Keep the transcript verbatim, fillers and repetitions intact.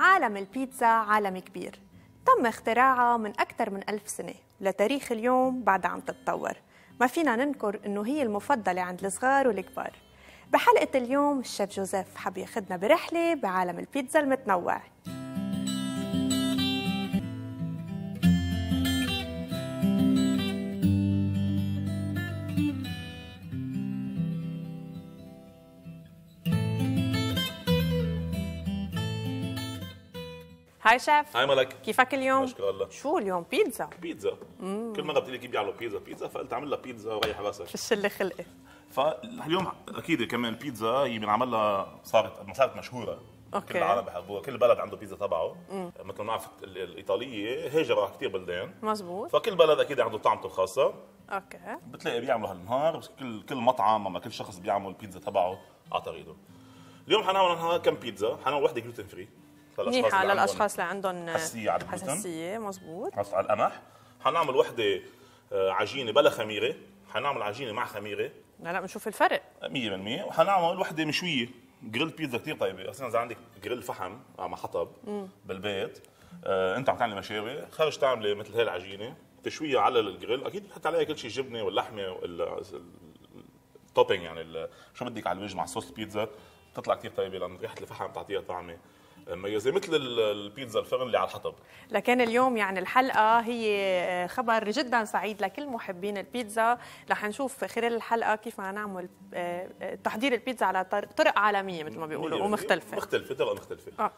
عالم البيتزا عالم كبير تم اختراعها من أكثر من ألف سنة، لتاريخ اليوم بعدها عم تتطور. ما فينا ننكر أنه هي المفضلة عند الصغار والكبار. بحلقة اليوم الشيف جوزيف حب ياخذنا برحلة بعالم البيتزا المتنوع. هاي شيف. هاي ملك، كيفك اليوم؟ مشكور الله. شو اليوم؟ بيتزا بيتزا مم. كل مرة بتقلي كيف بيعملوا بيتزا بيتزا، فقلت اعمل لها بيتزا وريح راسك. شو الشله خلقي؟ فاليوم اكيد كمان بيتزا هي بنعمل لها، صارت صارت مشهورة. أوكي. كل العالم بحبوها، كل بلد عنده بيتزا تبعه، مثل ما نعرف الإيطالية هاجروا كثير بلدان. مزبوط. فكل بلد أكيد عنده طعمته الخاصة. اوكي. بتلاقي بيعملوا هالنهار، كل كل مطعم أما كل شخص بيعمل البيتزا تبعه على طريقته. اليوم حنعمل كم بيتزا، حنعمل وحدة جلوتين فري. منيحة للأشخاص اللي عندهم حساسية على الجلوتين. حساسية، مزبوط. حساسية على القمح. حنعمل وحدة عجينة بلا خميرة، حنعمل عجينة مع خميرة. هلا بنشوف الفرق مية بالمية، وحنعمل وحدة مشوية. جريل بيتزا كثير طيبة، أصلاً إذا عندك جريل فحم مع حطب مم. بالبيت، آه، أنت عم تعملي مشاوي، خرج تعملي مثل هي العجينة، تشويها على الجريل، أكيد بتحط عليها كل شيء، الجبنة واللحمة والتوبينج، يعني شو بدك على الوجه مع صوص البيتزا، بتطلع كثير طيبة لأن ريحة الفحم بتعطيها طعمة مميزة مثل البيتزا الفرن اللي على الحطب. لكن اليوم يعني الحلقة هي خبر جدا سعيد لكل محبين البيتزا، رح نشوف خلال الحلقة كيف ما نعمل تحضير البيتزا على طرق عالمية مثل ما بيقولوا ومختلفة. مختلفة، طرق مختلفة. اوكي.